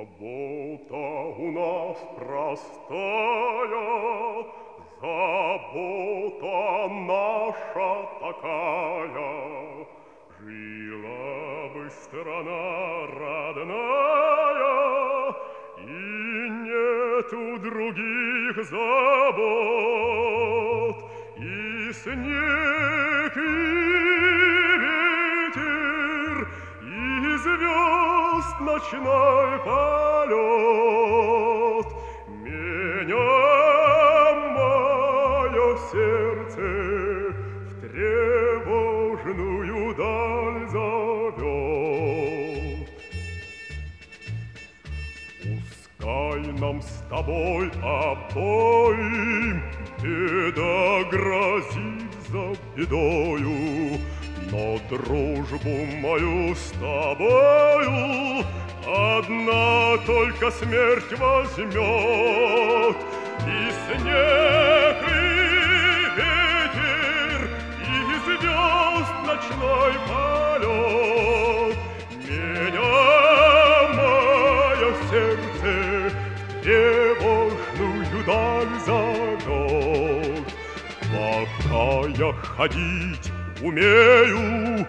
Забота у нас простая, забота наша такая. Жила бы страна родная, и нету других забот, и снег, и ветер, и звезд ночной полет. Меня мое сердце в тревожную даль зовет. Пускай нам с тобой обоим беда грозит за бедою, но дружбу мою с тобою одна только смерть возьмет. И снег, и ветер, и звезд ночной полет. Меня мое сердце в тревожную даль зовет. Пока я ходить умею,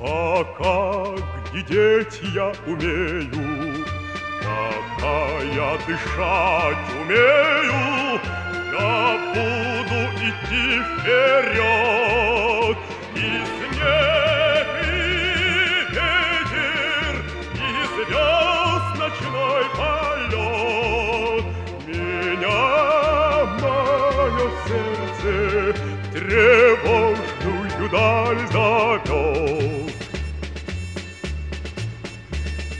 пока глядеть я умею, пока я дышать умею, я буду идти вперед. И снег, и ветер, и звезд ночной полет. Меня мое сердце тревожную даль зовет.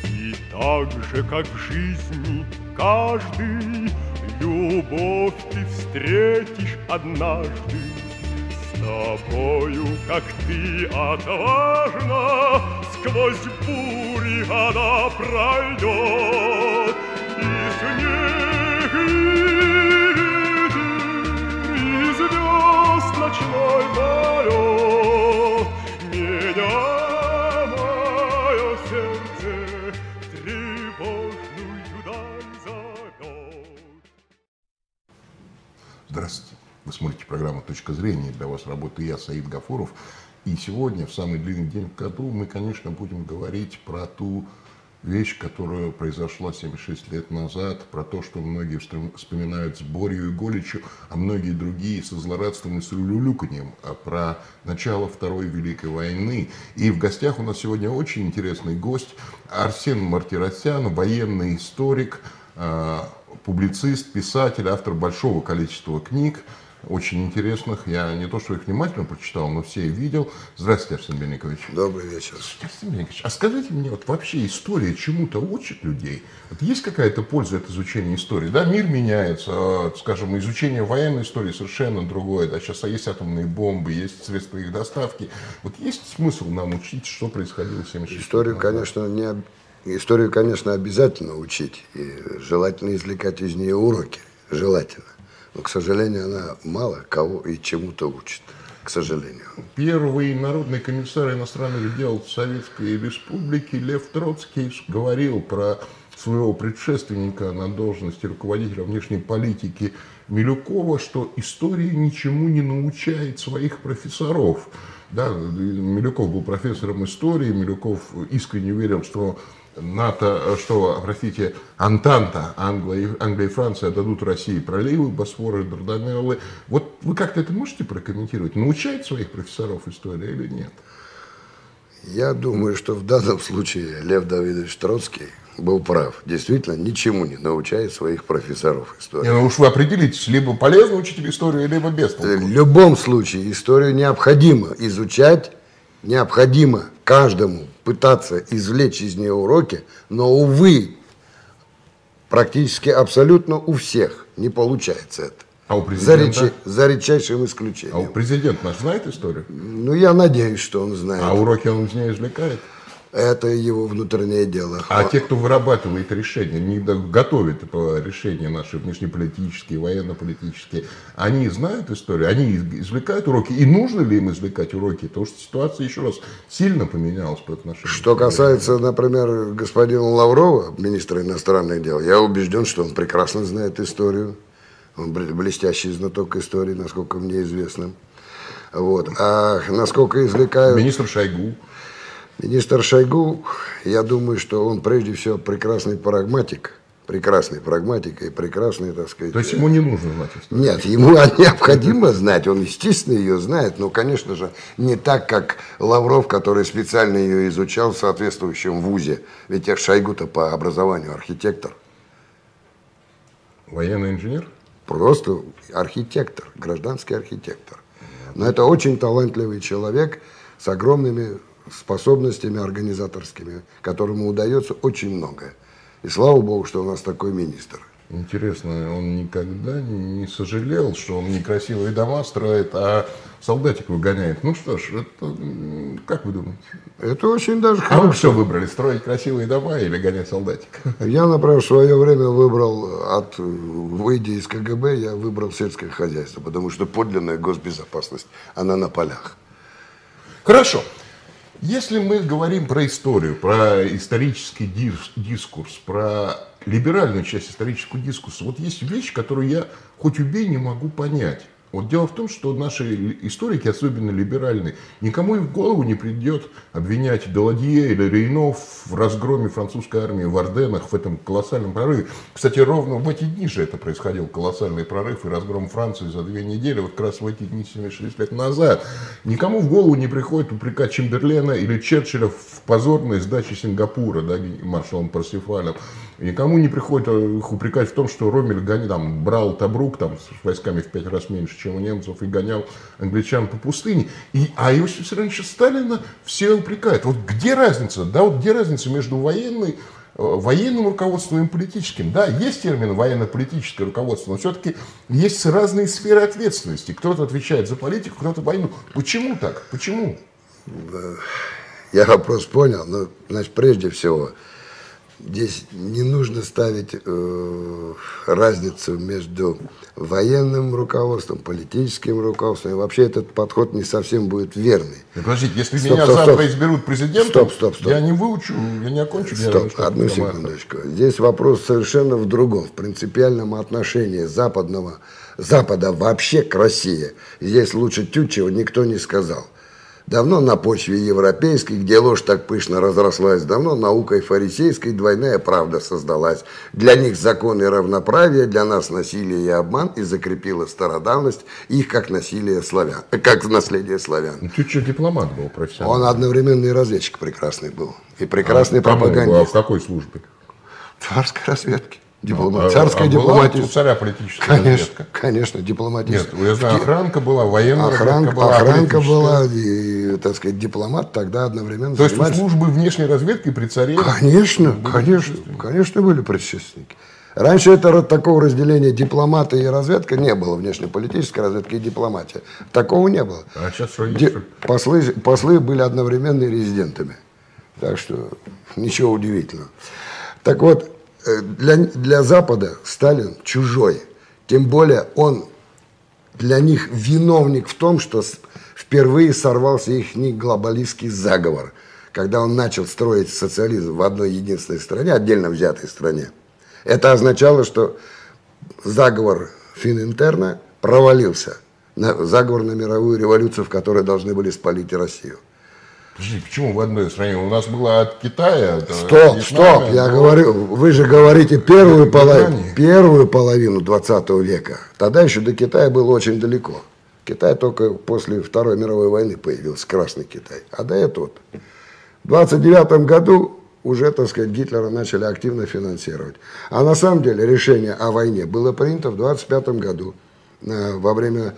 И так же, как в жизни каждый, любовь ты встретишь однажды. С тобою, как ты отважна, сквозь бури она пройдет. И снег, и ветер, и звезд ночной полет. Меня Здравствуйте. Вы смотрите программу «Точка зрения». Для вас работаю я, Саид Гафуров. И сегодня, в самый длинный день в году, мы, конечно, будем говорить про ту вещь, которая произошла 76 лет назад, про то, что многие вспоминают с Борью и Голичу, а многие другие со злорадством и с улюлюканьем, про начало Второй Великой войны. И в гостях у нас сегодня очень интересный гость Арсен Мартиросян, военный историк, публицист, писатель, автор большого количества книг, очень интересных. Я не то, что их внимательно прочитал, но все видел. Здравствуйте, Арсен Мельникович. Добрый вечер. Арсен Мельникович, а скажите мне, вот вообще история чему-то учит людей? Вот есть какая-то польза от изучения истории? Да, мир меняется, скажем, изучение военной истории совершенно другое. Да, сейчас есть атомные бомбы, есть средства их доставки. Вот есть смысл нам учить, что происходило в 76-м? Историю, конечно, не... Историю, конечно, обязательно учить, и желательно извлекать из нее уроки, желательно. Но, к сожалению, она мало кого и чему-то учит, к сожалению. Первый народный комиссар иностранных дел Советской Республики Лев Троцкий говорил про своего предшественника на должности руководителя внешней политики Милюкова, что история ничему не научает своих профессоров. Да, Милюков был профессором истории, Милюков искренне верил, что Антанта, Англия и Франция дадут России проливы, Босфор и Дарданеллы. Вот вы как-то это можете прокомментировать? Научает своих профессоров история или нет? Я думаю, что в данном случае Лев Давидович Троцкий был прав. Действительно, ничему не научает своих профессоров истории. Ну уж вы определитесь, либо полезно учить историю, либо без толку. В любом случае историю необходимо изучать, необходимо каждому пытаться извлечь из нее уроки, но, увы, практически абсолютно у всех не получается это. А у президента? За редчайшим исключением. А у президента наш знает историю? Ну, я надеюсь, что он знает. А уроки он из нее извлекает? Это его внутреннее дело. А те, кто вырабатывает решения, не готовят решения наши внешнеполитические, военно-политические, они знают историю, они извлекают уроки. И нужно ли им извлекать уроки? Потому что ситуация, еще раз, сильно поменялась по отношению. Что касается, например, господина Лаврова, министра иностранных дел, я убежден, что он прекрасно знает историю. Он блестящий знаток истории, насколько мне известно. Вот. А насколько извлекают... Министр Шойгу. Министр Шойгу, я думаю, что он прежде всего прекрасный прагматик и прекрасный, так сказать... То есть ему не нужно знать историю? Нет, ему необходимо знать, он, естественно, ее знает, но, конечно же, не так, как Лавров, который специально ее изучал в соответствующем вузе. Ведь Шойгу-то по образованию архитектор. Военный инженер? Просто архитектор, гражданский архитектор. Но это очень талантливый человек с огромными способностями организаторскими, которому удается очень многое. И слава богу, что у нас такой министр. Интересно, он никогда не сожалел, что он некрасивые дома строит, а солдатик выгоняет. Ну что ж, это, как вы думаете? Это очень даже хорошо. А вы что выбрали, строить красивые дома или гонять солдатик? Я, например, в свое время выбрал, выйдя из КГБ, я выбрал сельское хозяйство, потому что подлинная госбезопасность, она на полях. Хорошо. Если мы говорим про историю, про исторический дискурс, про либеральную часть исторического дискурса, вот есть вещь, которую я хоть убей не могу понять. Вот дело в том, что наши историки, особенно либеральные, никому и в голову не придет обвинять Деладье или Рейно в разгроме французской армии в Арденнах, в этом колоссальном прорыве. Кстати, ровно в эти дни же это происходил, колоссальный прорыв и разгром Франции за 2 недели, вот как раз в эти дни 76 лет назад. Никому в голову не приходит упрекать Чемберлена или Черчилля в позорной сдаче Сингапура, да, маршалом Парсифалем. Никому не приходит их упрекать в том, что Ромель там, брал Табрук там, с войсками в 5 раз меньше, чем у немцев, и гонял англичан по пустыне. А Иосифа Виссарионовича Сталина все упрекают. Вот где разница? Да, вот где разница между военным руководством и политическим? Да, есть термин военно-политическое руководство, но все-таки есть разные сферы ответственности. Кто-то отвечает за политику, кто-то войну. Почему так? Почему? Я вопрос понял. Но, значит, прежде всего... Здесь не нужно ставить разницу между военным руководством, политическим руководством. И вообще этот подход не совсем будет верный. Подождите, если меня завтра изберут президентом, я не выучу, я не окончу. Одну секундочку. Здесь вопрос совершенно в другом, в принципиальном отношении Запада вообще к России. Здесь лучше Тютчева никто не сказал. Давно на почве европейской, где ложь так пышно разрослась, давно наукой фарисейской двойная правда создалась. Для них законы равноправия, для нас насилие и обман, и закрепила стародавность их как насилие славян, как наследие славян. Чуть-чуть дипломат был профессионал. Он одновременно и разведчик прекрасный был, и прекрасный пропагандист. А в какой службе? Царской разведки. Царская дипломатия. Царя политическая разведка. Конечно, дипломатическая. Нет, я знаю, охранка была, военная охранка была. Охранка была, и, так сказать, дипломат тогда одновременно. То есть службы внешней разведки при царе? Конечно, конечно были предшественники. Раньше этого такого разделения дипломата и разведка не было, внешнеполитической разведки и дипломатия. Такого не было. А сейчас что есть? Послы были одновременно резидентами. Так что ничего удивительного. Так вот, Для Запада Сталин чужой, тем более он для них виновник в том, что впервые сорвался их глобалистский заговор, когда он начал строить социализм в одной единственной стране, отдельно взятой стране. Это означало, что заговор Фининтерна провалился, заговор на мировую революцию, в которой должны были спалить Россию. Подожди, почему в одной стране? У нас было от Китая... Стоп, я говорю, вы же говорите первую половину 20 века. Тогда еще до Китая было очень далеко. Китай только после Второй мировой войны появился, Красный Китай. А до этого, в 1929 году уже, так сказать, Гитлера начали активно финансировать. А на самом деле решение о войне было принято в 1925 году во время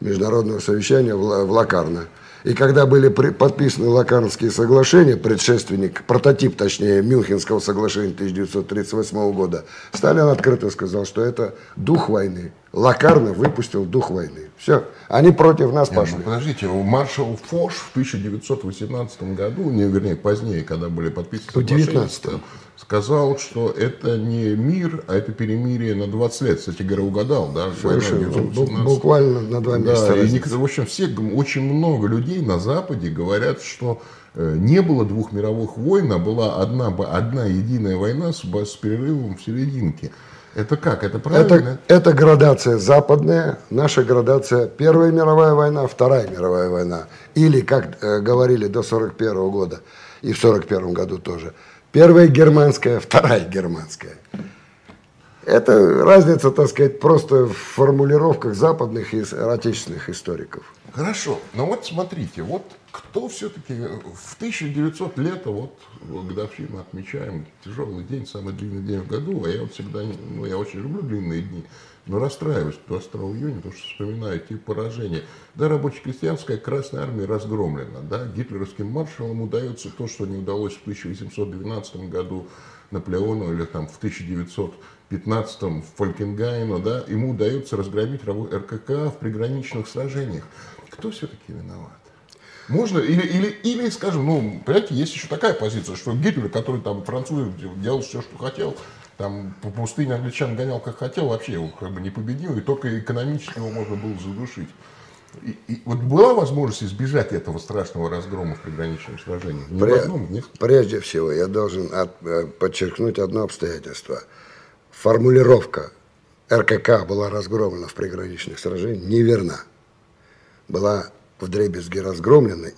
международного совещания в Локарно. И когда были подписаны Локарнские соглашения, прототип, точнее, Мюнхенского соглашения 1938 года, Сталин открыто сказал, что это дух войны, локарно выпустил дух войны. Все, они против нас пошли. Ну, подождите, маршал Фош в 1918 году, вернее, позднее, когда были подписаны соглашения, сказал, что это не мир, а это перемирие на 20 лет. Кстати говоря, угадал, да? Буквально на 2 месяца. Да, и, в общем, все, очень много людей на Западе говорят, что не было 2 мировых войн, а была одна единая война с перерывом в серединке. Это как? Это правильно? Это градация западная, наша градация — Первая мировая война, Вторая мировая война. Или, как говорили до 1941 года, и в 1941 году тоже, Первая германская, Вторая германская. Это разница, так сказать, просто в формулировках западных и отечественных историков. Хорошо, но вот смотрите, вот кто все-таки в 1900 лето, вот годовщину отмечаем, тяжелый день, самый длинный день в году, а я вот всегда, ну я очень люблю длинные дни, но расстраиваюсь до 2 июня, потому что вспоминаю те поражения. Да, рабоче-крестьянская Красная Армия разгромлена, да, гитлеровским маршалам удается то, что не удалось в 1812 году Наполеону или там в 1915 Фолькенгайну, да, ему удается разгромить РККА в приграничных сражениях. Кто все-таки виноват? Можно, или, скажем, ну, понимаете, есть еще такая позиция, что Гитлер, который там французов делал все, что хотел, там по пустыне англичан гонял, как хотел, вообще его как бы не победил, и только экономически его можно было задушить. И вот была возможность избежать этого страшного разгрома в приграничном сражении? Прежде всего, я должен подчеркнуть одно обстоятельство. Формулировка «РКК была разгромлена в приграничных сражениях» неверна. Была вдребезги разгромлена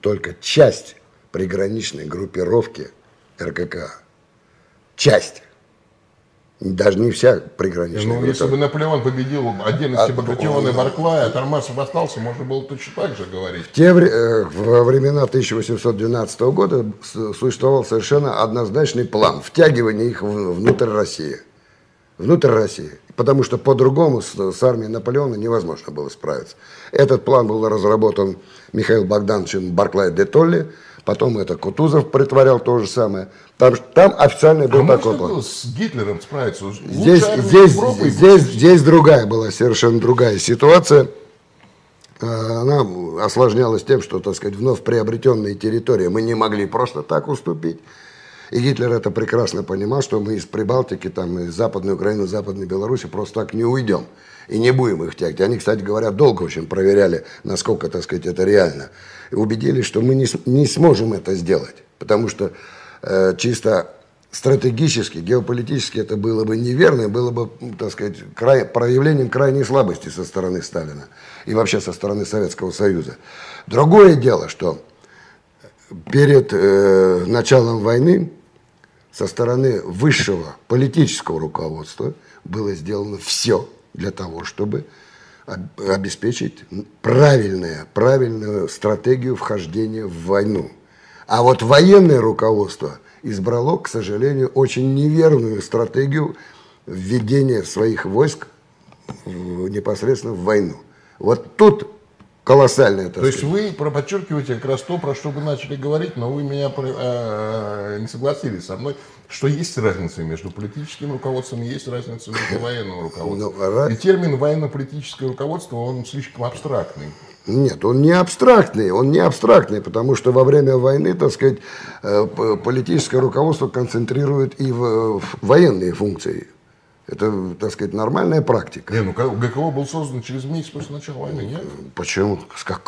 только часть приграничной группировки РККА. Часть. Даже не вся приграничная. Ну, если бы Наполеон победил отдельности Багратиона и Барклая, а Тормасов остался, можно было точно так же говорить. Во времена 1812 года существовал совершенно однозначный план втягивания их внутрь России. Внутрь России. Потому что по-другому с армией Наполеона невозможно было справиться. Этот план был разработан Михаилом Богдановичем Барклай де Толли. Потом это Кутузов притворял то же самое. Там официально был такой план. С Гитлером справиться? Здесь другая была, совершенно другая ситуация. Она осложнялась тем, что, так сказать, вновь приобретенные территории мы не могли просто так уступить. И Гитлер это прекрасно понимал, что мы из Прибалтики, там, из Западной Украины, Западной Беларуси просто так не уйдем и не будем их тягать. Они, кстати говоря, долго очень проверяли, насколько, так сказать, это реально. И убедились, что мы не сможем это сделать, потому что чисто стратегически, геополитически это было бы неверно, было бы, так сказать, проявлением крайней слабости со стороны Сталина и вообще со стороны Советского Союза. Другое дело, что перед началом войны со стороны высшего политического руководства было сделано все для того, чтобы обеспечить правильную стратегию вхождения в войну. А вот военное руководство избрало, к сожалению, очень неверную стратегию введения своих войск непосредственно в войну. Вот тут колоссальная, так сказать. То есть вы подчеркиваете как раз то, про что вы начали говорить, но вы меня не согласились со мной, что есть разница между политическим руководством и есть разница между военным руководством. И термин военно-политическое руководство, он слишком абстрактный. Нет, он не абстрактный, потому что во время войны, так сказать, политическое руководство концентрирует и военные функции. Это, так сказать, нормальная практика. Не, ну ГКО был создан через месяц после начала войны, нет? Почему?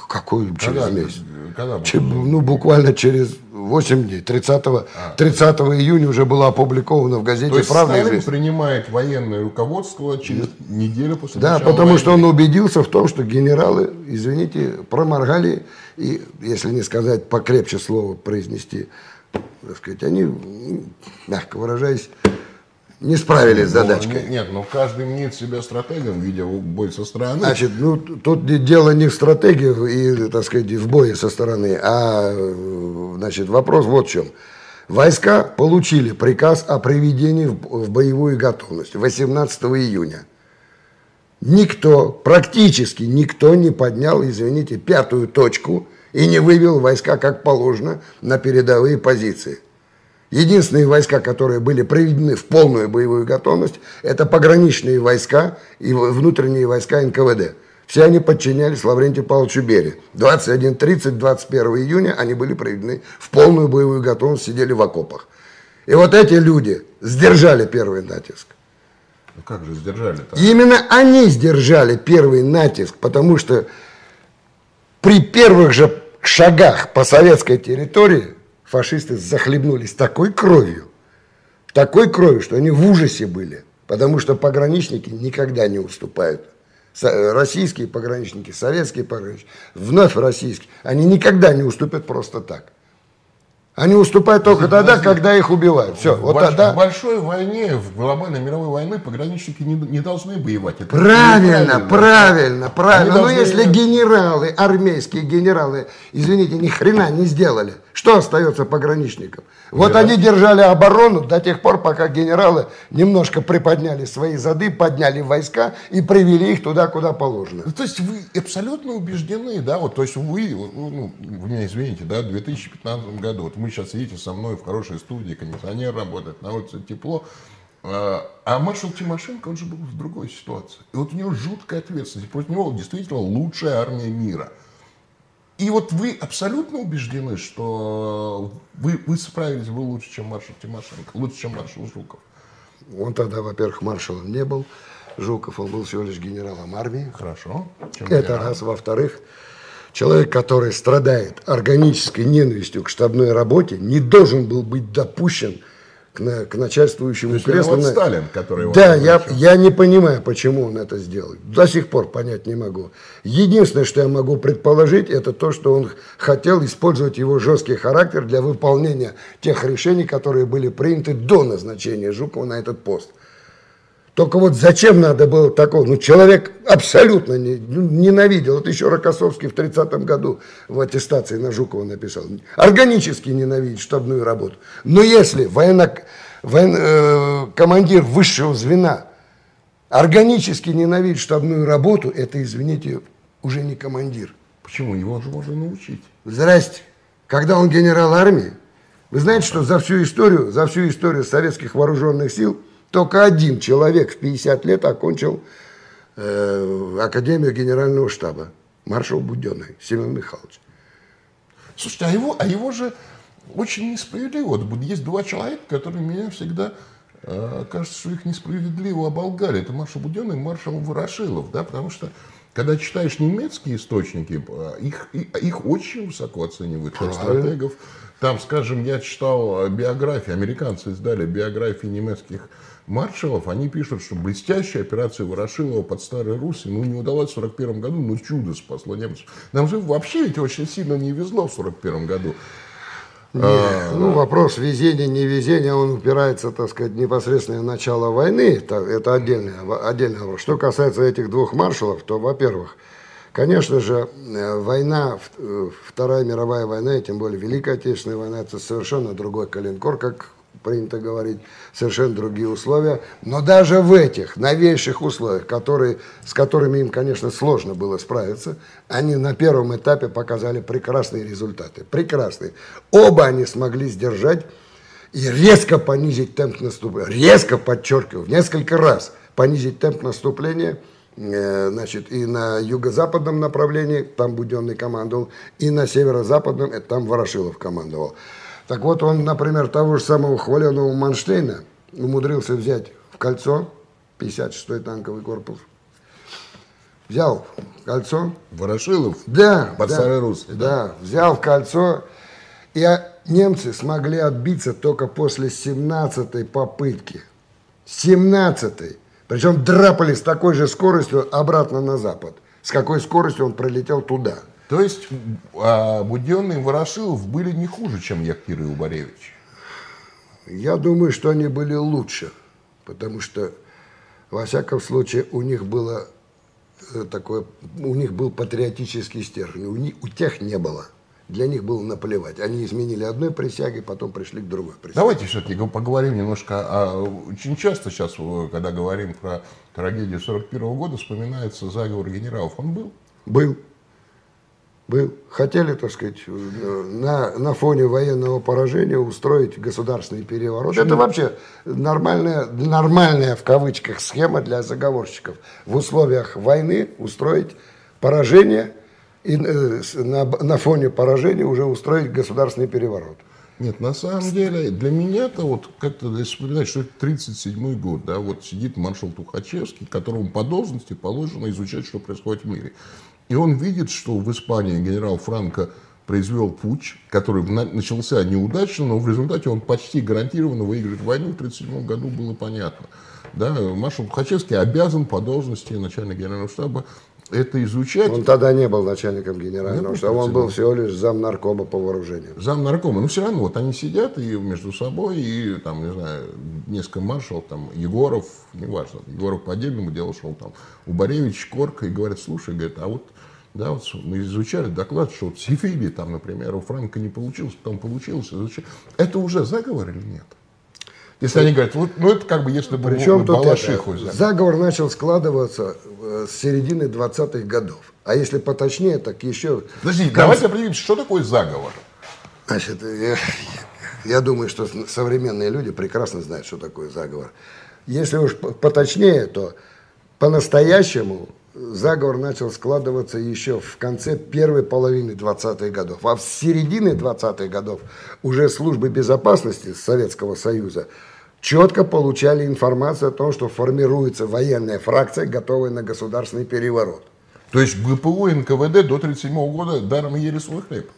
Какой через месяц? Когда ну, буквально через 8 дней. 30 июня уже было опубликовано в газете «Правда и жизнь». Сталин принимает военное руководство через неделю после начала войны. Да, потому что он убедился в том, что генералы, извините, проморгали, и, если не сказать покрепче слово произнести, так сказать, они, мягко выражаясь, не справились с задачкой. Нет, но каждый мнит себя стратегом, видя бой со стороны. Значит, ну тут дело не в стратегии и, так сказать, в бое со стороны, а, значит, вопрос вот в чем. Войска получили приказ о приведении в боевую готовность 18 июня. Никто, практически никто не поднял, извините, 5-ю точку и не вывел войска, как положено, на передовые позиции. Единственные войска, которые были приведены в полную боевую готовность, это пограничные войска и внутренние войска НКВД. Все они подчинялись Лаврентию Павловичу Берии. 21-30, 21 июня они были приведены в полную боевую готовность, сидели в окопах. И вот эти люди сдержали первый натиск. Ну как же сдержали-то? Именно они сдержали первый натиск, потому что при первых же шагах по советской территории фашисты захлебнулись такой кровью, что они в ужасе были, потому что пограничники никогда не уступают. Российские пограничники, советские пограничники, вновь российские, они никогда не уступят просто так. Они уступают только тогда, когда их убивают. Все, вот тогда... В большой войне, в глобальной мировой войне пограничники не должны воевать. Это правильно. Но если генералы, армейские генералы, извините, ни хрена не сделали, что остается пограничникам? Вот они держали оборону до тех пор, пока генералы немножко приподняли свои зады, подняли войска и привели их туда, куда положено. То есть вы абсолютно убеждены, да, вот, то есть вы, ну, вы меня извините, да, в 2015 году, вот мы сейчас сидите со мной в хорошей студии, кондиционер работает, на улице тепло. А маршал Тимошенко, он же был в другой ситуации. И вот у него жуткая ответственность. Против него действительно лучшая армия мира. И вот вы абсолютно убеждены, что вы справились, вы лучше, чем маршал Тимошенко, лучше, чем маршал Жуков. Он тогда, во-первых, маршалом не был. Жуков, он был всего лишь генералом армии. Хорошо. Это раз. Во-вторых, человек, который страдает органической ненавистью к штабной работе, не должен был быть допущен к начальствующему креслу. Вот Сталин, который... Да, я не понимаю, почему он это сделал. До сих пор понять не могу. Единственное, что я могу предположить, это то, что он хотел использовать его жесткий характер для выполнения тех решений, которые были приняты до назначения Жукова на этот пост. Только вот зачем надо было такого? Ну, человек абсолютно ненавидел. Вот еще Рокоссовский в 30-м году в аттестации на Жукова написал. Органически ненавидит штабную работу. Но если командир высшего звена органически ненавидит штабную работу, это, извините, уже не командир. Почему? Его же можно научить. Здрасте. Когда он генерал армии, вы знаете, что за всю историю советских вооруженных сил только один человек в 50 лет окончил Академию Генерального штаба. Маршал Будённый, Семен Михайлович. Слушайте, а его же очень несправедливо. Есть два человека, которые меня всегда, кажется, что их несправедливо оболгали. Это маршал Будённый и маршал Ворошилов. Да? Потому что, когда читаешь немецкие источники, их очень высоко оценивают как стратегов. Там, скажем, я читал биографии, американцы издали биографии немецких маршалов, они пишут, что блестящая операция Ворошилова под Старой Руссией, ну, не удалась в 1941 году, но чудо спасло немцев. Нам же вообще ведь очень сильно не везло в 1941 году. Нет, вопрос везения, невезения, он упирается, так сказать, в непосредственное начало войны, это отдельный вопрос. Что касается этих двух маршалов, то, во-первых, конечно же, война, Вторая мировая война, и тем более Великая Отечественная война, это совершенно другой коленкор, как принято говорить, совершенно другие условия. Но даже в этих новейших условиях, с которыми им, конечно, сложно было справиться, они на первом этапе показали прекрасные результаты. Прекрасные. Оба они смогли сдержать и резко понизить темп наступления. Резко, подчеркиваю, в несколько раз понизить темп наступления. Значит, и на юго-западном направлении, там Будённый командовал, и на северо-западном, это там Ворошилов командовал. Так вот, он, например, того же самого хваленого Манштейна умудрился взять в кольцо, 56-й танковый корпус. Взял в кольцо. Ворошилов? Да. Под Старой Руссией. Да, взял в кольцо. И немцы смогли отбиться только после 17-й попытки. 17-й. Причем драпали с такой же скоростью обратно на запад, с какой скоростью он пролетел туда. То есть Будённый и Ворошилов были не хуже, чем Якир и Убаревич? Я думаю, что они были лучше, потому что, во всяком случае, у них было такое, у них был патриотический стержень, у тех не было. Для них было наплевать. Они изменили одной присяги, потом пришли к другой присяге. Давайте все-таки поговорим немножко. Очень часто сейчас, когда говорим про трагедию 1941 года, вспоминается заговор генералов. Он был? Был. Вы хотели, так сказать, на фоне военного поражения устроить государственный переворот. Это вообще нормальная в кавычках схема для заговорщиков. В условиях войны устроить поражение и на фоне поражения уже устроить государственный переворот. Нет, на самом деле, для меня-то, вот как-то, если вспоминать, что это 1937 год, да, вот сидит маршал Тухачевский, которому по должности положено изучать, что происходит в мире. И он видит, что в Испании генерал Франко произвел путч, который начался неудачно, но в результате он почти гарантированно выиграет войну. В 1937 году было понятно. Да, маршал Тухачевский обязан по должности начальника генерального штаба это изучать. Он тогда не был начальником генерального штаба, он был всего лишь замнаркома по вооружению. Замнаркома, но все равно, вот они сидят и между собой, и там, не знаю, несколько маршалов, там, Егоров, неважно, Егоров по отдельному делу шел, там, Убаревич, Корка, и говорят, слушай, говорит, а вот, да, вот мы изучали доклад, что вот Сифили, там, например, у Франка не получилось, потом получилось, изучали. Это уже заговор или нет? Если они говорят, вот, ну это как бы если бы Балашиху взяли. Заговор начал складываться с середины 20-х годов. А если поточнее, так еще... Подождите, давайте определим, что такое заговор. Значит, я думаю, что современные люди прекрасно знают, что такое заговор. Если уж поточнее, то по-настоящему заговор начал складываться еще в конце первой половины 20-х годов. А в середине 20-х годов уже службы безопасности Советского Союза четко получали информацию о том, что формируется военная фракция, готовая на государственный переворот. То есть ГПУ и НКВД до 1937 года даром ели свой хлеб?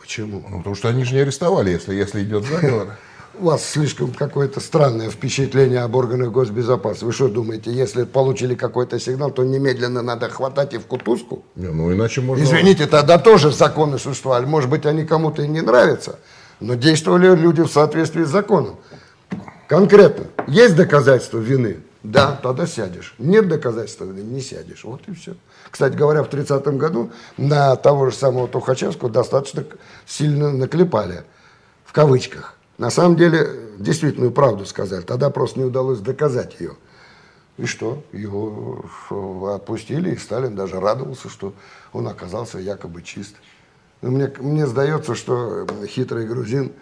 Почему? Ну, потому что они же не арестовали, если идет заговор. У вас слишком какое-то странное впечатление об органах госбезопасности. Вы что думаете, если получили какой-то сигнал, то немедленно надо хватать и в кутузку? Не, ну иначе можно... Извините, тогда тоже законы существовали. Может быть, они кому-то и не нравятся, но действовали люди в соответствии с законом. Конкретно, есть доказательства вины? Да, тогда сядешь. Нет доказательства вины, не сядешь. Вот и все. Кстати говоря, в 1930 году на того же самого Тухачевского достаточно сильно наклепали, в кавычках. На самом деле, действительную правду сказали. Тогда просто не удалось доказать ее. И что? Его отпустили, и Сталин даже радовался, что он оказался якобы чист. Но мне сдается, что хитрый грузин,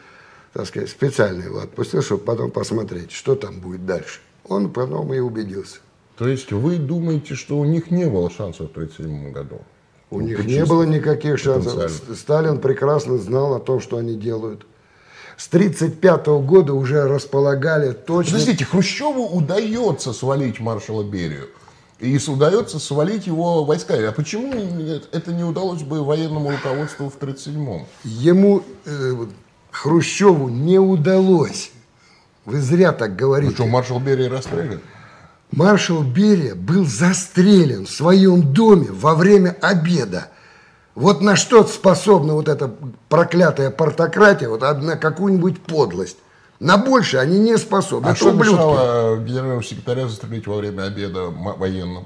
так сказать, специально его отпустил, чтобы потом посмотреть, что там будет дальше. Он потом и убедился. То есть вы думаете, что у них не было шансов в 1937 году? У них не было никаких шансов. Сталин прекрасно знал о том, что они делают. С 1935 года уже располагали точно... Подождите, Хрущеву удается свалить маршала Берию. И удается свалить его войска. А почему это не удалось бы военному руководству в 1937-м? Ему, Хрущеву, не удалось. Вы зря так говорите. Ну что, маршал Берия расстрелян? Маршал Берия был застрелен в своем доме во время обеда. Вот на что способна вот эта проклятая портократия, вот на какую-нибудь подлость. На больше они не способны. А что мешало генерального секретаря застрелить во время обеда военным?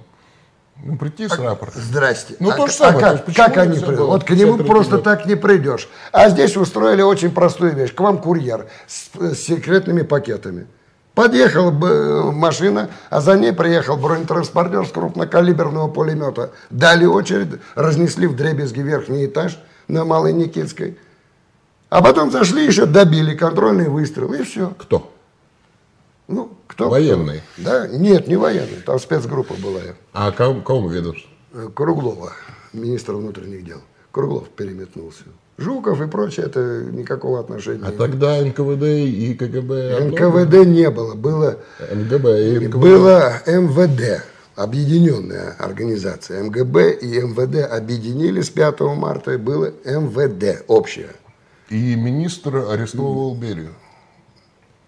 Ну, прийти с рапортом. Здрасте. Ну, то же самое. Как они придут? Вот к нему просто так не придешь. А здесь устроили очень простую вещь. К вам курьер с секретными пакетами. Подъехала машина, а за ней приехал бронетранспортер с крупнокалиберного пулемета. Дали очередь, разнесли вдребезги верхний этаж на Малой Никитской. А потом зашли еще, добили контрольный выстрел, и все. Кто? Ну, кто? Военные? Да, нет, не военные, там спецгруппа была. А кому ведомство? Круглова, министра внутренних дел. Круглов переметнулся. Жуков и прочее, это никакого отношения. А тогда НКВД и КГБ... НКВД не было, было МВД, объединенная организация. МГБ и МВД объединили с 5 марта, и было МВД общее. И министр арестовывал Берию?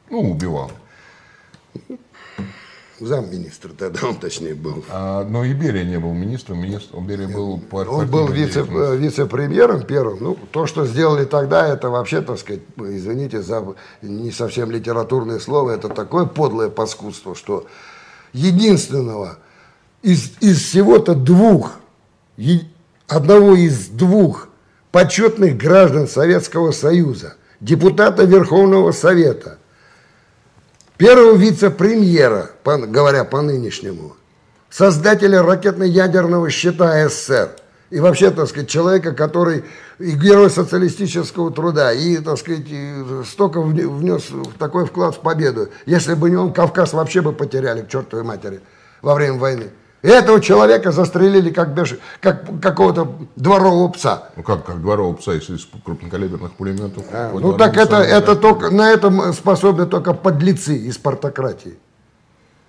Ну, убивал. Замминистра тогда он, точнее, был. Но и Берия не был министром, Берия был... Он был вице-премьером первым. Ну, то, что сделали тогда, это вообще, так сказать, извините за не совсем литературное слово, это такое подлое паскудство, что единственного из всего-то одного из двух почетных граждан Советского Союза, депутата Верховного Совета, первого вице-премьера, говоря по-нынешнему, создателя ракетно-ядерного щита СССР, И вообще, так сказать, человека, который и герой социалистического труда, и, так сказать, столько внес такой вклад в победу. Если бы не он, Кавказ вообще бы потеряли к чертовой матери во время войны. И этого человека застрелили как какого-то дворового пса. Ну как дворового пса, если из крупнокалиберных пулеметов? Ну так это только, на этом способны только подлецы из партократии.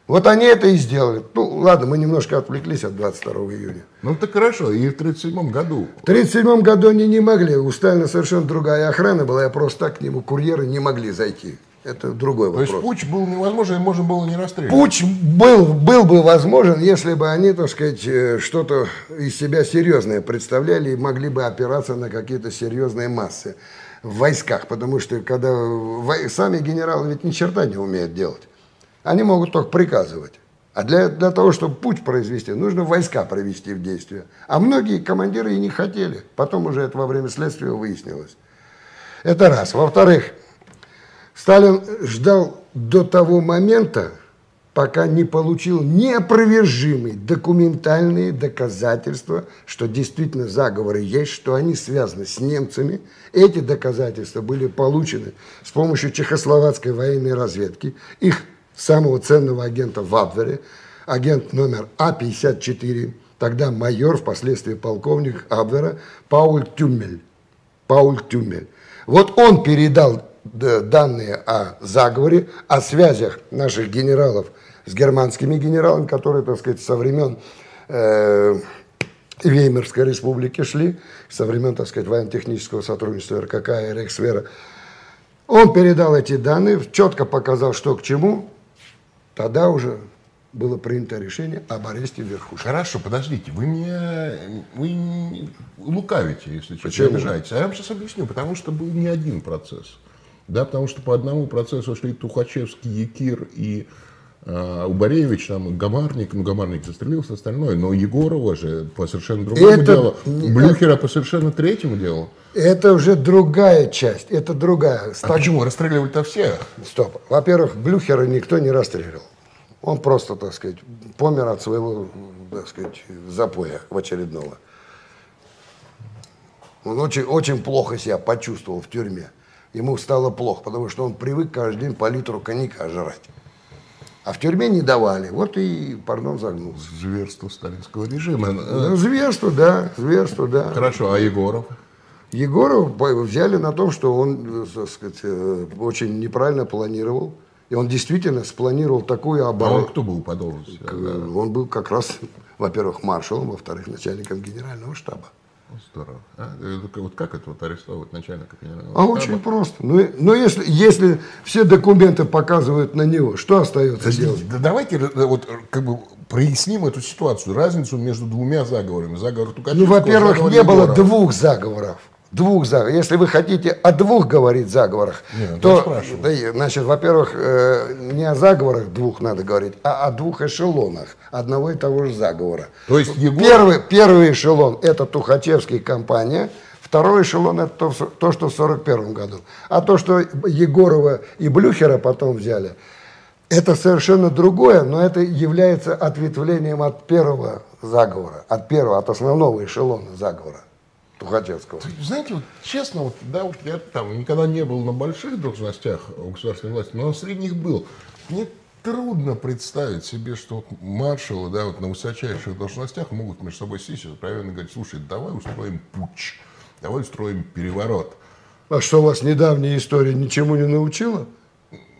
Вот они это и сделали. Ну, ладно, мы немножко отвлеклись от 22 июня. Ну, так хорошо. И в 1937 году? В 1937 году они не могли. У Сталина совершенно другая охрана была. Я просто так к нему, курьеры не могли зайти. Это другой вопрос. То есть путч был невозможен, и можно было не расстрелять? Путч был бы возможен, если бы они, так сказать, что-то из себя серьезное представляли и могли бы опираться на какие-то серьезные массы в войсках. Потому что когда сами генералы ведь ни черта не умеют делать. Они могут только приказывать. А для того, чтобы путь произвести, нужно войска привести в действие. А многие командиры и не хотели. Потом уже это во время следствия выяснилось. Это раз. Во-вторых, Сталин ждал до того момента, пока не получил неопровержимые документальные доказательства, что действительно заговоры есть, что они связаны с немцами. Эти доказательства были получены с помощью чехословацкой военной разведки. Их самого ценного агента в Абвере, агент номер А-54, тогда майор, впоследствии полковник Абвера, Пауль Тюммель. Вот он передал данные о заговоре, о связях наших генералов с германскими генералами, которые, так сказать, со времен Веймарской республики шли, со времен, так сказать, военно-технического сотрудничества РККА и Рейхсвера. Он передал эти данные, четко показал, что к чему. Тогда уже было принято решение об аресте Верхушина. Хорошо, подождите, вы лукавите, если честно, обижаете. А я вам сейчас объясню, потому что был не один процесс. Да, потому что по одному процессу шли Тухачевский, Якир и Убаревич, там Гамарник, ну Гамарник застрелился, остальное, но Егорова же по совершенно другому делу, Блюхера по совершенно третьему делу. Это уже другая часть, это другая. А почему? Расстреливали-то всех? Стоп. Во-первых, Блюхера никто не расстреливал. Он просто, так сказать, помер от своего, так сказать, запоя в очередного. Он очень, очень плохо себя почувствовал в тюрьме. Ему стало плохо, потому что он привык каждый день по литру коньяка жрать. А в тюрьме не давали. Вот и, пардон, загнулся. Зверство сталинского режима. Ну, зверство, да. Хорошо, а Егоров? Егорова взяли на том, что он, так сказать, очень неправильно планировал. И он действительно спланировал такую оборону. А он кто был по должности? Он был как раз, во-первых, маршалом, во-вторых, начальником генерального штаба. Здорово. А? Вот как это вот арестовывать начальника генерального штаба? А очень просто. Но если все документы показывают на него, что остается делать? Давайте вот как бы проясним эту ситуацию, разницу между двумя заговорами. Заговор Тухачевского, ну, во-первых, не было двух заговоров. Если вы хотите о двух говорить заговорах, то, значит, во-первых, не о заговорах двух надо говорить, а о двух эшелонах одного и того же заговора. То есть первый эшелон – это Тухачевский, компания, второй эшелон – это то, что в 1941 году. А то, что Егорова и Блюхера потом взяли, это совершенно другое, но это является ответвлением от первого заговора, от основного эшелона заговора. Тухачевского. Знаете, вот честно, вот, да, уж я там никогда не был на больших должностях у государственной власти, но на средних был. Мне трудно представить себе, что вот маршалы, да, вот на высочайших должностях могут между собой сесть и откровенно говорить: слушай, давай устроим путч, давай устроим переворот. А что, вас недавняя история ничему не научила?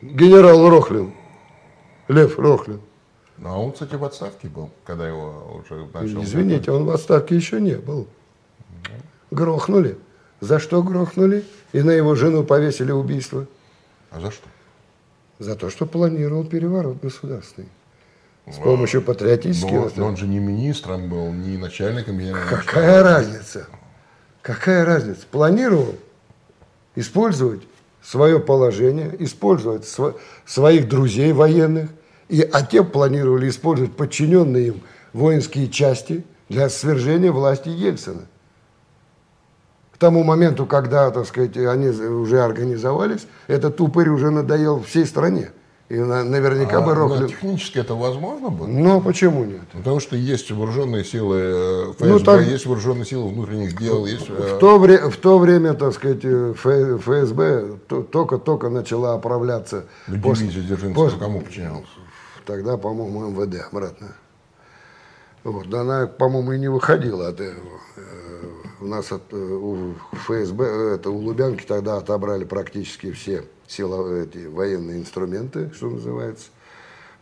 Генерал Рохлин, Лев Рохлин. Ну, а он, кстати, в отставке был, когда его уже начал... Извините, он в отставке еще не был. Грохнули. За что грохнули? И на его жену повесили убийство. А за что? За то, что планировал переворот государственный. С помощью патриотических... Но он же не министром был, не начальником генерального штаба. Какая разница? Какая разница? Планировал использовать свое положение, использовать своих друзей военных, а те планировали использовать подчиненные им воинские части для свержения власти Ельцина. К тому моменту, когда, так сказать, они уже организовались, этот упырь уже надоел всей стране. И наверняка бы рухнули. Технически это возможно было? Ну, почему нет? Потому что есть вооруженные силы ФСБ, ну, так, есть вооруженные силы внутренних дел. Есть... В то время, так сказать, ФСБ только-только начала оправляться. Дивизия Дзержинского кому подчинялась? Тогда, по-моему, МВД обратно. Вот. Она, по-моему, и не выходила от этого. У нас у ФСБ, у Лубянки тогда отобрали практически все силовые, эти военные инструменты, что называется.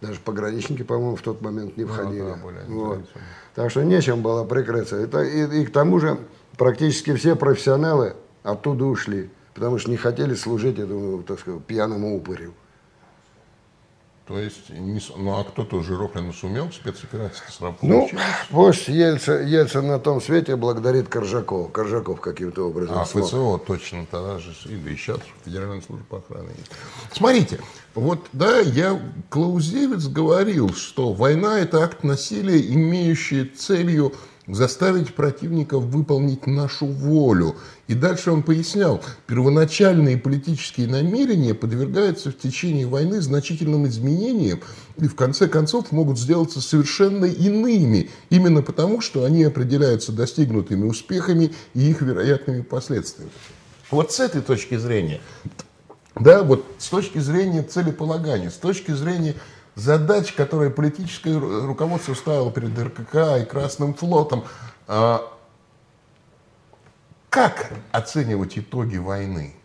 Даже пограничники, по-моему, в тот момент не входили. Ну, да, вот. Так что нечем было прикрыться. И к тому же практически все профессионалы оттуда ушли, потому что не хотели служить этому, так сказать, пьяному упырю. То есть, ну а кто-то уже Рохлина сумел спецоперации сработать? Ну, пусть Ельцин на том свете благодарит Коржакова. Коржаков каким-то образом смог. ФСО точно, тогда же, и сейчас Федеральная служба охраны есть. Смотрите, вот, да, я, Клаузевиц, говорил, что война – это акт насилия, имеющий целью заставить противников выполнить нашу волю. И дальше он пояснял, первоначальные политические намерения подвергаются в течение войны значительным изменениям и в конце концов могут сделаться совершенно иными, именно потому, что они определяются достигнутыми успехами и их вероятными последствиями. Вот с этой точки зрения, да, вот с точки зрения целеполагания, с точки зрения задач, которые политическое руководство ставило перед РККА и Красным флотом. Как оценивать итоги войны?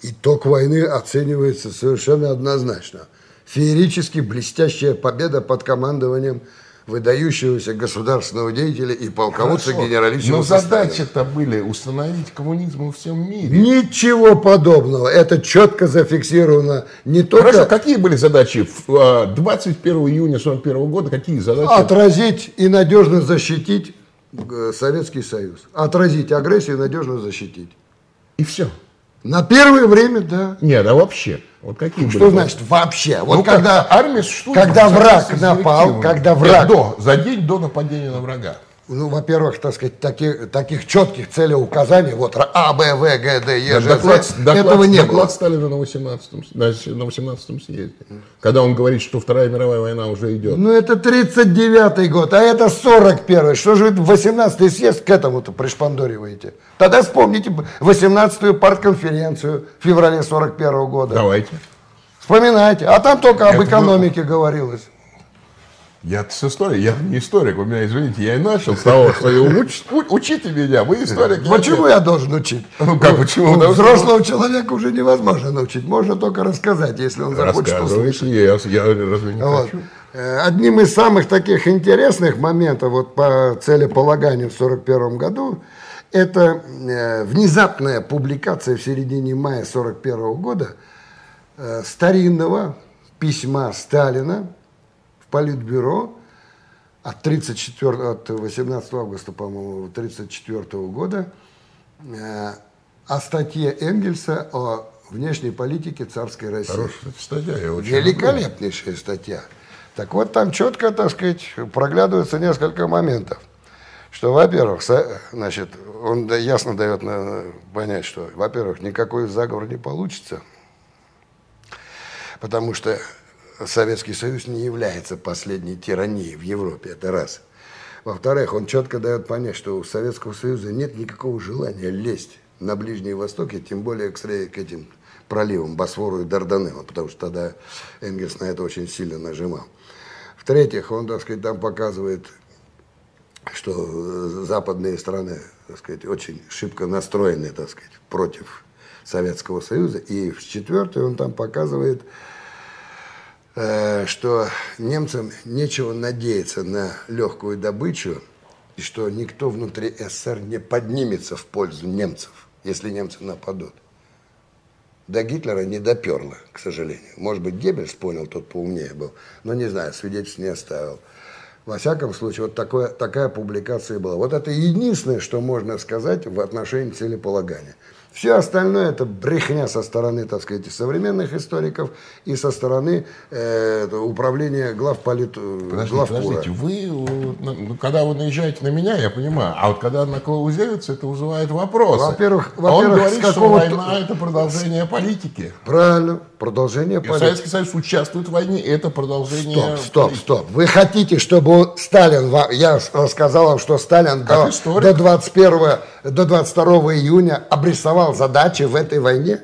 Итог войны оценивается совершенно однозначно. Феерически блестящая победа под командованием выдающегося государственного деятеля и полководца генералиссимуса Сталина. Но задачи-то были установить коммунизм во всем мире. Ничего подобного. Это четко зафиксировано. Не только... Хорошо, какие были задачи 21 июня 1941 года? Какие задачи? Отразить и надежно защитить Советский Союз. Отразить агрессию и надежно защитить. И все. На первое время, да. Нет, а вообще? Вот какие что были, значит вообще? Вот ну, когда армия существует, когда враг напал, когда враг... за день до нападения на врага. Ну, во-первых, так сказать, таких четких целеуказаний, вот А, Б, В, Г, Д, Е, Ж, этого не было. Доклад Сталина на 18-м съезде, когда он говорит, что Вторая мировая война уже идет. Ну, это 39-й год, а это 41-й. Что же вы 18-й съезд к этому-то пришпандориваете? Тогда вспомните 18-ю партконференцию в феврале 41-го года. Давайте. Вспоминайте. А там только об экономике говорилось. Я-то с историей, я не историк, вы меня, извините, я и начал с того, что учите меня, вы историк. Почему я должен учить? Ну, как, почему? Взрослого человека уже невозможно научить, можно только рассказать, если он захочет услышать. Я разве не хочу? Одним из самых таких интересных моментов вот, по целеполаганию в 1941 году, это внезапная публикация в середине мая 1941 года старинного письма Сталина Политбюро от 18 августа, по-моему, 1934 года о статье Энгельса о внешней политике царской России. Хорошая статья, я очень великолепнейшая люблю. Статья. Так вот, там четко, так сказать, проглядывается несколько моментов. Что, во-первых, значит, он ясно дает понять, что, во-первых, никакой заговор не получится, потому что Советский Союз не является последней тиранией в Европе, это раз. Во-вторых, он четко дает понять, что у Советского Союза нет никакого желания лезть на Ближний Восток, и тем более к этим проливам, Босфору и Дарданеллам, потому что тогда Энгельс на это очень сильно нажимал. В-третьих, он, так сказать, там показывает, что западные страны, так сказать, очень шибко настроены, так сказать, против Советского Союза. И в-четвертых, он там показывает, что немцам нечего надеяться на легкую добычу, и что никто внутри СССР не поднимется в пользу немцев, если немцы нападут. До Гитлера не доперло, к сожалению. Может быть, Геббельс понял, тот поумнее был, но не знаю, свидетельств не оставил. Во всяком случае, вот такая публикация была. Вот это единственное, что можно сказать в отношении целеполагания. Все остальное это брехня со стороны, так сказать, современных историков и со стороны управления главкора. Вы, когда вы наезжаете на меня, я понимаю, а вот когда на Клаузевица, это вызывает вопросы. Во-первых, он говорит, что война это продолжение политики. Правильно, продолжение политики. Советский Союз участвует в войне, это продолжение политики. Вы хотите, чтобы Сталин, я рассказал вам, что Сталин до 22 июня обрисовал задачи в этой войне.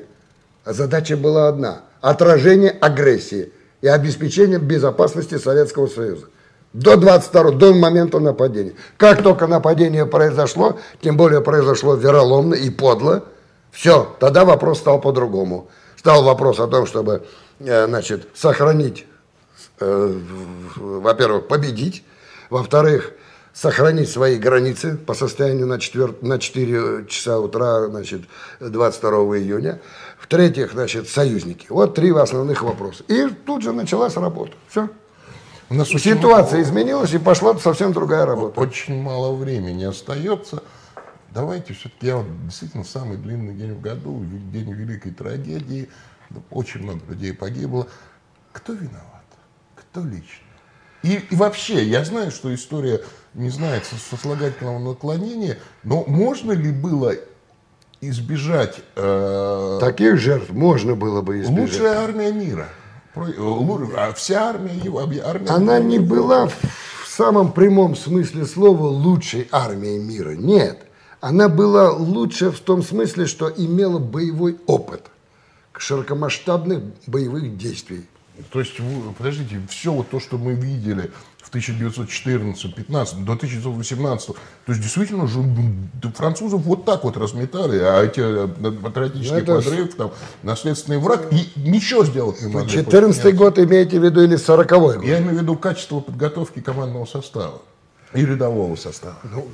Задача была одна – отражение агрессии и обеспечение безопасности Советского Союза. До 22-го, до момента нападения. Как только нападение произошло, тем более произошло вероломно и подло, все, тогда вопрос стал по-другому. Стал вопрос о том, чтобы, значит, сохранить, во-первых, победить, во-вторых, сохранить свои границы по состоянию на 4 часа утра, значит, 22 июня. В-третьих, значит, союзники. Вот три основных вопроса. И тут же началась работа. Все. У нас ситуация изменилась, и пошла совсем другая работа. Очень мало времени остается. Давайте все-таки, я вот, действительно, самый длинный день в году, день великой трагедии. Очень много людей погибло. Кто виноват? Кто лично? И вообще, я знаю, что история не знает сослагательного наклонения, но можно ли было избежать... Таких жертв можно было бы избежать. Лучшая армия мира. Вся армия его... Она не была в самом прямом смысле слова лучшей армией мира. Нет. Она была лучше в том смысле, что имела боевой опыт широкомасштабных боевых действий. То есть, подождите, все вот то, что мы видели в 1914-15 до 1918, то есть действительно же французов вот так вот разметали, а эти патриотические подрывы, там, наследственный враг, и ничего сделать не могли. 14-й год имеете в виду или 40-й год? Я имею в виду качество подготовки командного состава. И рядового состава. Ну,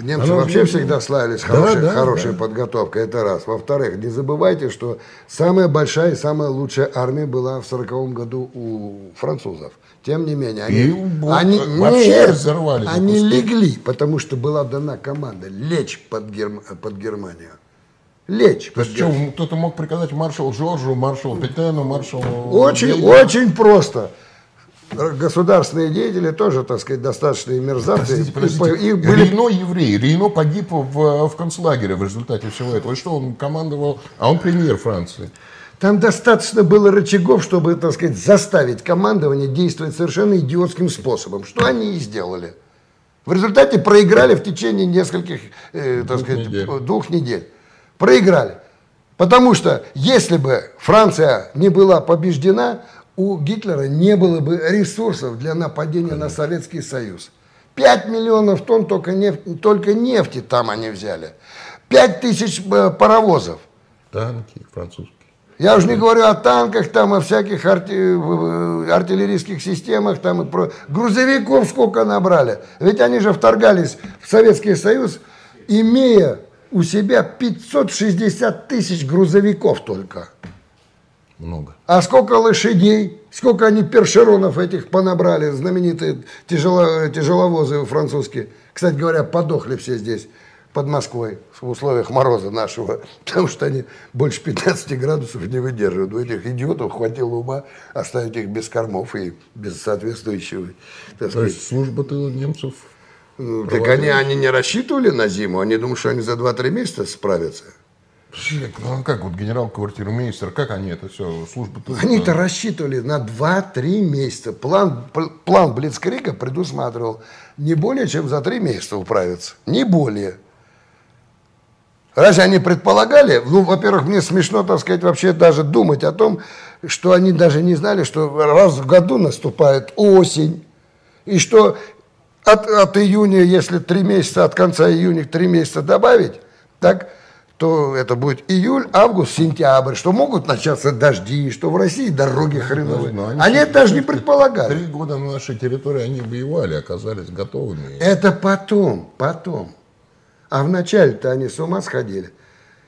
немцы вообще всегда славились хорошей подготовкой, это раз. Во-вторых, не забывайте, что самая большая и самая лучшая армия была в 40-м году у французов. Тем не менее, они легли, потому что была дана команда лечь под Германию. Лечь. То есть кто-то мог приказать маршалу Жоржу, маршалу Петену, маршалу... Очень просто. Государственные деятели тоже, так сказать, достаточные мерзавцы. Рейно еврей. Рейно погиб в концлагере в результате всего этого. И что он командовал? А он премьер Франции. Там достаточно было рычагов, чтобы, так сказать, заставить командование действовать совершенно идиотским способом. Что они и сделали. В результате проиграли в течение нескольких, двух недель. Проиграли. Потому что, если бы Франция не была побеждена, у Гитлера не было бы ресурсов для нападения на Советский Союз. 5 миллионов тонн только нефти там они взяли. 5000 паровозов. Танки французские. Я уже не говорю о танках, там, о всяких артиллерийских системах, там, и про... грузовиков сколько набрали. Ведь они же вторгались в Советский Союз, имея у себя 560 тысяч грузовиков только. Много. А сколько лошадей, сколько они першеронов этих понабрали, знаменитые тяжеловозы французские. Кстати говоря, подохли все здесь, под Москвой, в условиях мороза нашего, потому что они больше 15 градусов не выдерживают. У этих идиотов хватило ума оставить их без кормов и без соответствующего. То есть служба-то немцев... Так они не рассчитывали на зиму, они думали, что они за 2-3 месяца справятся. Ну как вот генерал-квартирмейстер, как они это все, служба... Они-то рассчитывали на 2-3 месяца. План Блицкрига предусматривал не более, чем за 3 месяца управиться. Не более. Разве они предполагали? Ну, во-первых, мне смешно, так сказать, вообще даже думать о том, что они даже не знали, что раз в году наступает осень, и что от июня, если 3 месяца, от конца июня 3 месяца добавить, так... то это будет июль, август, сентябрь, что могут начаться дожди, что в России дороги хреновые. Они это даже не предполагали. 3 года на нашей территории они воевали, оказались готовыми. Это потом. А вначале-то они с ума сходили.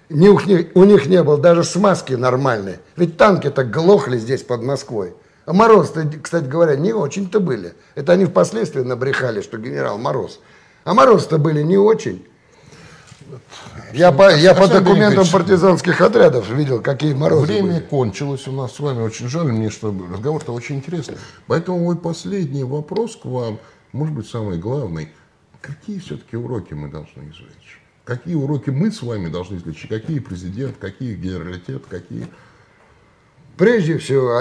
У них не было даже смазки нормальной. Ведь танки-то глохли здесь под Москвой. А Мороз-то, кстати говоря, не очень-то были. Это они впоследствии набрехали, что генерал Мороз. А Мороз-то были не очень. Я по документам партизанских отрядов видел, какие морозы. Время были. Кончилось у нас с вами. Очень жаль мне, что разговор-то очень интересный. Поэтому мой последний вопрос к вам, может быть, самый главный. Какие все-таки уроки мы должны извлечь? Какие уроки мы с вами должны извлечь? Какие президент, какие генералитет, какие... Прежде всего,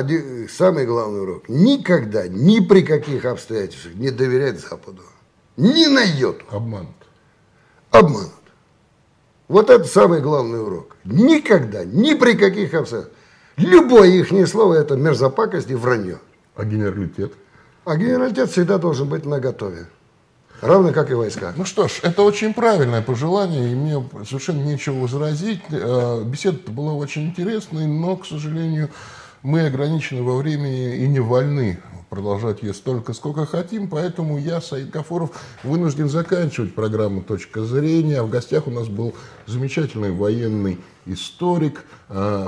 самый главный урок. Никогда, ни при каких обстоятельствах не доверять Западу. Ни на йоту. Обманут. Обманут. Вот это самый главный урок. Никогда, ни при каких обстоятельствах. Любое их слово – это мерзопакость и вранье. А генералитет? А генералитет всегда должен быть наготове. Равно как и войска. Ну что ж, это очень правильное пожелание, и мне совершенно нечего возразить. Беседа-то была очень интересной, но, к сожалению, мы ограничены во времени и не вольны продолжать ее столько, сколько хотим. Поэтому я, Саид Гафуров, вынужден заканчивать программу «Точка зрения». В гостях у нас был замечательный военный историк,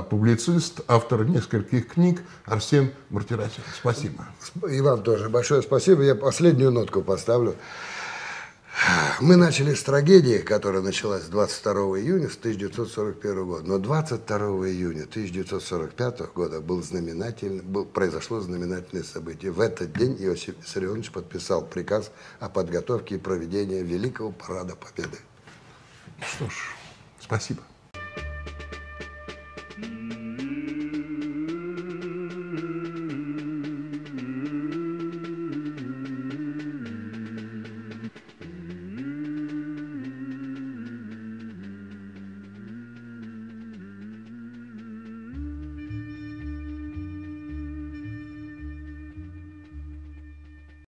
публицист, автор нескольких книг Арсен Мартиросян. Спасибо. И вам тоже большое спасибо. Я последнюю нотку поставлю. Мы начали с трагедии, которая началась 22 июня 1941 года. Но 22 июня 1945 года произошло знаменательное событие. В этот день Иосиф Виссарионович подписал приказ о подготовке и проведении Великого парада Победы. Что ж, спасибо.